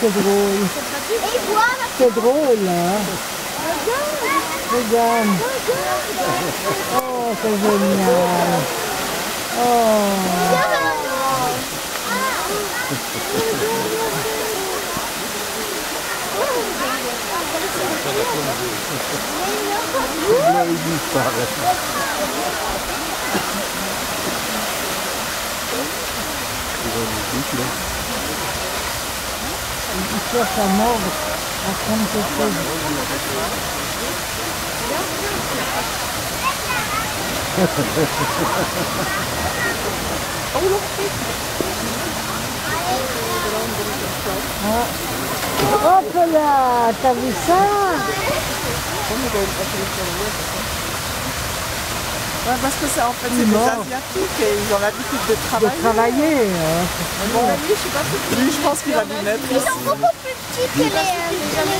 C'est drôle. C'est drôle, hein. Regarde. Oh, c'est génial. Il cherche à mordre, à prendre quelque chose. Hop là, t'as vu ça? Ouais, parce que ça, en fait, c'est des Asiatiques et ils ont l'habitude de travailler. Mon ami, je sais pas si je pense qu'il va nous mettre ici. Ils sont beaucoup plus petits que les...